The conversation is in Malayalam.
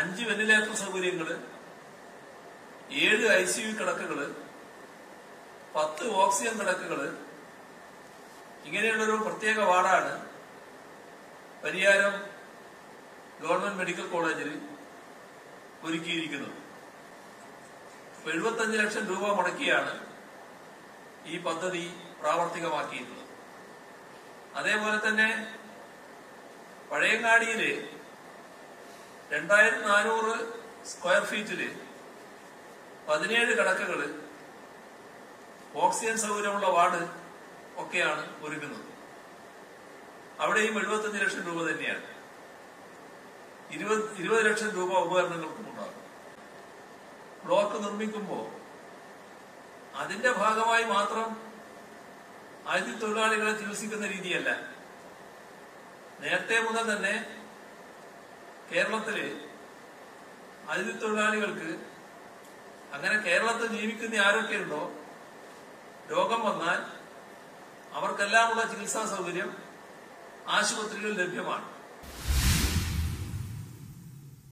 5 വെന്റിലേറ്റർ സൗകര്യങ്ങൾ 7 ഐസിയു കിടക്കകൾ 10 ഓക്സിജൻ കിടക്കകൾ ഇങ്ങനെയുള്ള ഒരു പ്രത്യേക വാർഡാണ് പരിയാരം ഗവൺമെന്റ് മെഡിക്കൽ കോളേജിൽ ഒരുക്കിയിരിക്കുന്നത്. 75 ലക്ഷം രൂപ മുടക്കിയാണ് ഈ പദ്ധതി പ്രാവർത്തികമാക്കിയിട്ടുള്ളത്. അതേപോലെ തന്നെ പഴയങ്ങാടിയിലെ 2400 സ്ക്വയർ ഫീറ്റില് 17 കിടക്കകള് ഓക്സിജൻ സൗകര്യമുള്ള വാർഡ് ഒക്കെയാണ് ഒരുക്കുന്നത്. അവിടെയും 75 ലക്ഷം രൂപ തന്നെയാണ്. 20 ലക്ഷം രൂപ ഉപകരണങ്ങൾക്കും ഉണ്ടാകും. ബ്ലോക്ക് നിർമ്മിക്കുമ്പോൾ അതിന്റെ ഭാഗമായി മാത്രം അതിഥിത്തൊഴിലാളികളെ ചികിത്സിക്കുന്ന രീതിയല്ല, നേരത്തെ മുതൽ തന്നെ കേരളത്തില് അതിഥിത്തൊഴിലാളികൾക്ക് അങ്ങനെ കേരളത്തിൽ ജീവിക്കുന്ന ആരൊക്കെയുണ്ടോ രോഗം വന്നാൽ അവർക്കെല്ലാമുള്ള ചികിത്സാ സൗകര്യം ആശുപത്രികളിൽ ലഭ്യമാണ്.